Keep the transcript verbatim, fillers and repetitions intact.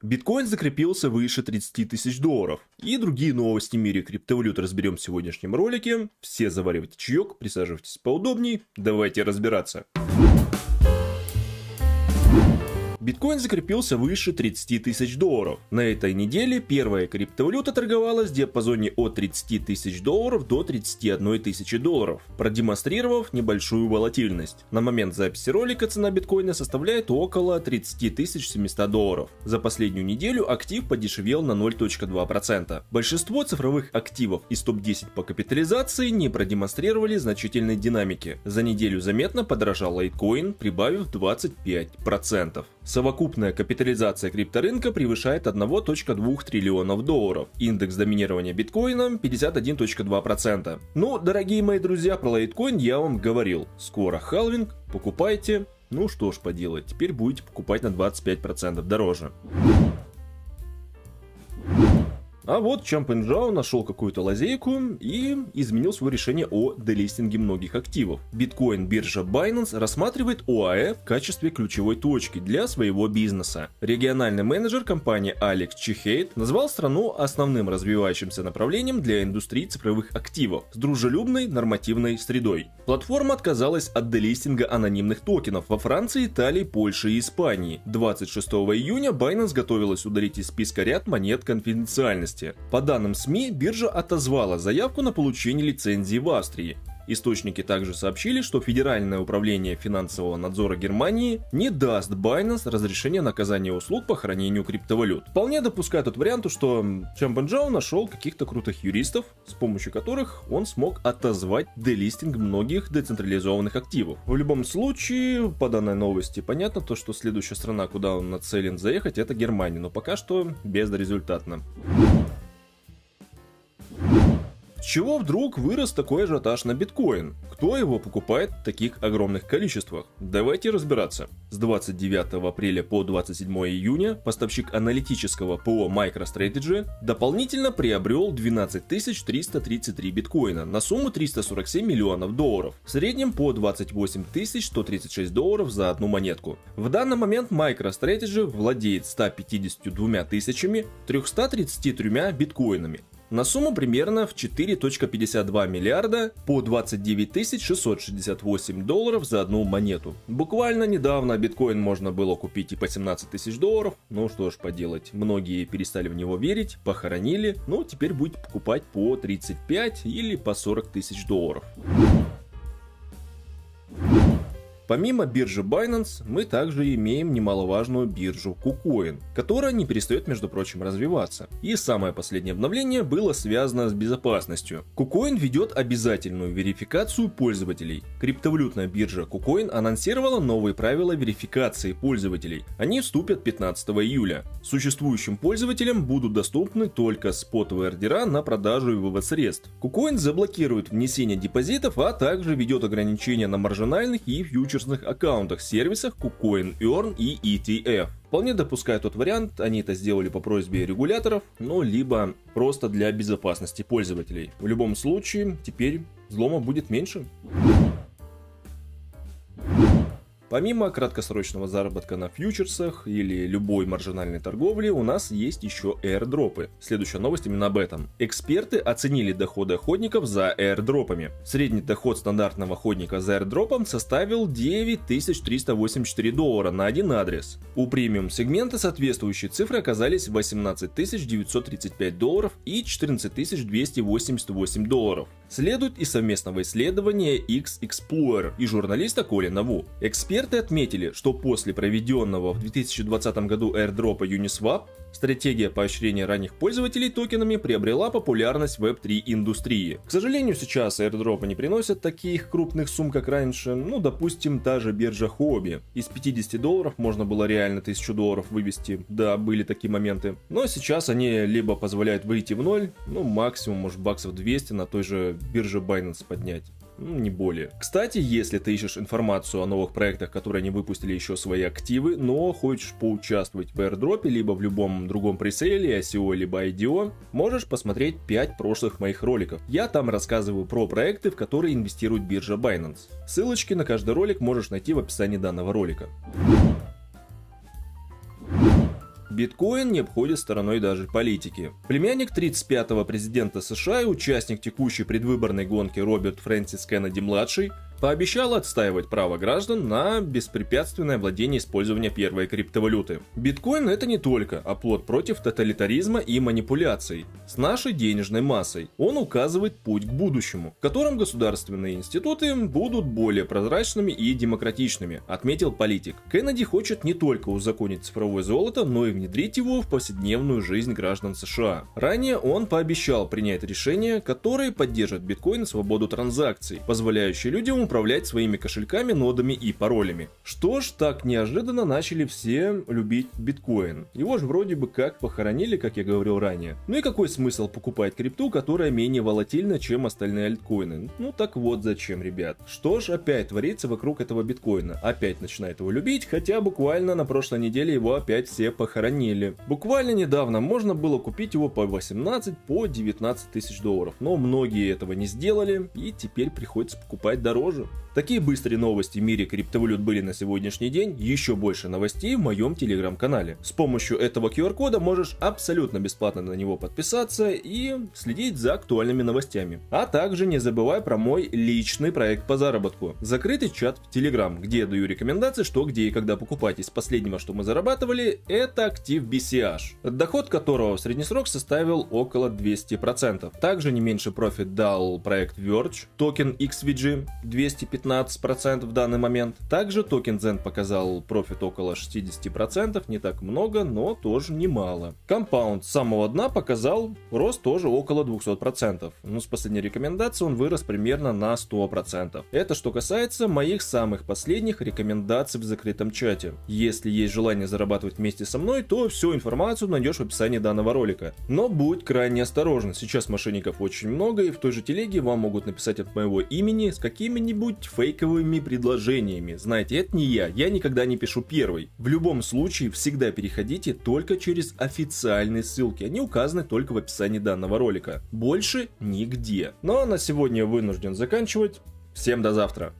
Биткоин закрепился выше тридцати тысяч долларов. И другие новости в мире криптовалют разберем в сегодняшнем ролике. Все заваривайте чаек, присаживайтесь поудобней, давайте разбираться. Биткоин закрепился выше тридцати тысяч долларов. На этой неделе первая криптовалюта торговалась в диапазоне от тридцати тысяч долларов до тридцати одной тысячи долларов, продемонстрировав небольшую волатильность. На момент записи ролика цена биткоина составляет около тридцати тысяч семисот долларов. За последнюю неделю актив подешевел на ноль целых два процента. Большинство цифровых активов из топ десяти по капитализации не продемонстрировали значительной динамики. За неделю заметно подорожал лайткоин, прибавив двадцать пять процентов. Совокупная капитализация крипторынка превышает одну целую две триллиона долларов. Индекс доминирования биткоина пятьдесят один целых два процента. Ну, дорогие мои друзья, про лайткоин я вам говорил. Скоро халвинг, покупайте. Ну что ж поделать, теперь будете покупать на двадцать пять процентов дороже. А вот Чанпэн Чжао нашел какую-то лазейку и изменил свое решение о делистинге многих активов. Биткоин-биржа Binance рассматривает ОАЭ в качестве ключевой точки для своего бизнеса. Региональный менеджер компании Алекс Чехейт назвал страну основным развивающимся направлением для индустрии цифровых активов с дружелюбной нормативной средой. Платформа отказалась от делистинга анонимных токенов во Франции, Италии, Польше и Испании. двадцать шестого июня Binance готовилась удалить из списка ряд монет конфиденциальности. По данным СМИ, биржа отозвала заявку на получение лицензии в Австрии. Источники также сообщили, что Федеральное управление финансового надзора Германии не даст Binance разрешение на оказание услуг по хранению криптовалют. Вполне допускаю тот вариант, что Чанпэн Чжао нашел каких-то крутых юристов, с помощью которых он смог отозвать делистинг многих децентрализованных активов. В любом случае, по данной новости понятно то, что следующая страна, куда он нацелен заехать, это Германия, но пока что безрезультатно. С чего вдруг вырос такой ажиотаж на биткоин? Кто его покупает в таких огромных количествах? Давайте разбираться. С двадцать девятого апреля по двадцать седьмое июня поставщик аналитического ПО MicroStrategy дополнительно приобрел двенадцать тысяч триста тридцать три биткоина на сумму триста сорок семь миллионов долларов, в среднем по двадцать восемь тысяч сто тридцать шесть долларов за одну монетку. В данный момент MicroStrategy владеет ста пятьюдесятью двумя тысячами трёхсот тридцатью тремя биткоинами на сумму примерно в четыре целых пятьдесят два миллиарда по двадцать девять тысяч шестьсот шестьдесят восемь долларов за одну монету. Буквально недавно биткоин можно было купить и по семнадцать тысяч долларов, ну что ж поделать, многие перестали в него верить, похоронили, но теперь будете покупать по тридцать пять или по сорок тысяч долларов. Помимо биржи Binance, мы также имеем немаловажную биржу KuCoin, которая не перестает, между прочим, развиваться. И самое последнее обновление было связано с безопасностью. KuCoin ведет обязательную верификацию пользователей. Криптовалютная биржа KuCoin анонсировала новые правила верификации пользователей. Они вступят пятнадцатого июля. Существующим пользователям будут доступны только спотовые ордера на продажу и вывод средств. KuCoin заблокирует внесение депозитов, а также ведет ограничения на маржинальных и фьючерсных аккаунтах, сервисах KuCoin Earn и и ти эф. Вполне допускаю тот вариант, они это сделали по просьбе регуляторов, ну либо просто для безопасности пользователей. В любом случае, теперь взлома будет меньше. Помимо краткосрочного заработка на фьючерсах или любой маржинальной торговли, у нас есть еще аирдропы. Следующая новость именно об этом. Эксперты оценили доходы охотников за аирдропами. Средний доход стандартного охотника за аирдропом составил девять тысяч триста восемьдесят четыре доллара на один адрес. У премиум сегмента соответствующие цифры оказались восемнадцать тысяч девятьсот тридцать пять долларов и четырнадцать тысяч двести восемьдесят восемь долларов. Следует из совместного исследования X explorer и журналиста Коля Наву. Эксперты отметили, что после проведенного в две тысячи двадцатом году аирдропа Uniswap стратегия поощрения ранних пользователей токенами приобрела популярность в веб три индустрии. К сожалению, сейчас аирдропы не приносят таких крупных сумм, как раньше, ну, допустим, та же биржа Hobby. Из пятидесяти долларов можно было реально тысячу долларов вывести, да, были такие моменты. Но сейчас они либо позволяют выйти в ноль, ну, максимум, может, баксов двести на той же бирже Binance поднять. Не более. Кстати, если ты ищешь информацию о новых проектах, которые они выпустили еще свои активы, но хочешь поучаствовать в аирдропе, либо в любом другом пресейле, ай си о, либо ай ди о, можешь посмотреть пять прошлых моих роликов. Я там рассказываю про проекты, в которые инвестирует биржа Binance. Ссылочки на каждый ролик можешь найти в описании данного ролика. биткоин не обходит стороной даже политики. Племянник тридцать пятого президента США и участник текущей предвыборной гонки Роберт Фрэнсис Кеннеди-младший пообещал отстаивать право граждан на беспрепятственное владение использования первой криптовалюты. Биткоин — это не только оплот против тоталитаризма и манипуляций с нашей денежной массой. Он указывает путь к будущему, в котором государственные институты будут более прозрачными и демократичными, отметил политик. Кеннеди хочет не только узаконить цифровое золото, но и внедрить его в повседневную жизнь граждан США. Ранее он пообещал принять решение, которое поддержит биткоин свободу транзакций, позволяющие людям управлять своими кошельками, нодами и паролями. Что ж, так неожиданно начали все любить биткоин. Его же вроде бы как похоронили, как я говорил ранее. Ну и какой смысл покупать крипту, которая менее волатильна, чем остальные альткоины? Ну так вот зачем, ребят. Что ж, опять творится вокруг этого биткоина. Опять начинает его любить, хотя буквально на прошлой неделе его опять все похоронили. Буквально недавно можно было купить его по восемнадцать, по девятнадцать тысяч долларов, но многие этого не сделали и теперь приходится покупать дороже. Такие быстрые новости в мире криптовалют были на сегодняшний день. Еще больше новостей в моем телеграм-канале. С помощью этого ку ар кода можешь абсолютно бесплатно на него подписаться и следить за актуальными новостями. А также не забывай про мой личный проект по заработку. Закрытый чат в телеграм, где я даю рекомендации, что, где и когда покупать. Из последнего, что мы зарабатывали, это актив би си эйч, доход которого в средний срок составил около двухсот процентов. Также не меньше профит дал проект Verge, токен икс ви джи двести пятнадцать процентов в данный момент. Также токен Zen показал профит около шестидесяти процентов, не так много, но тоже немало. Компаунд с самого дна показал рост тоже около двухсот процентов, но с последней рекомендации он вырос примерно на сто процентов. Это что касается моих самых последних рекомендаций в закрытом чате. Если есть желание зарабатывать вместе со мной, то всю информацию найдешь в описании данного ролика. Но будь крайне осторожен, сейчас мошенников очень много, и в той же телеге вам могут написать от моего имени с какими-нибудь фейковыми предложениями. Знаете, это не я, я никогда не пишу первый. В любом случае, всегда переходите только через официальные ссылки, они указаны только в описании данного ролика. Больше нигде. Ну а на сегодня я вынужден заканчивать. Всем до завтра.